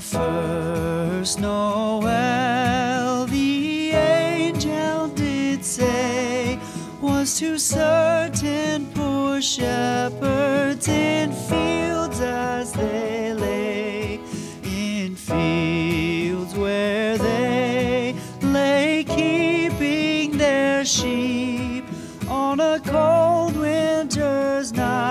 the first Noël, the angel did say, was to certain poor shepherds in fields as they lay, in fields where they lay keeping their sheep on a cold winter's night.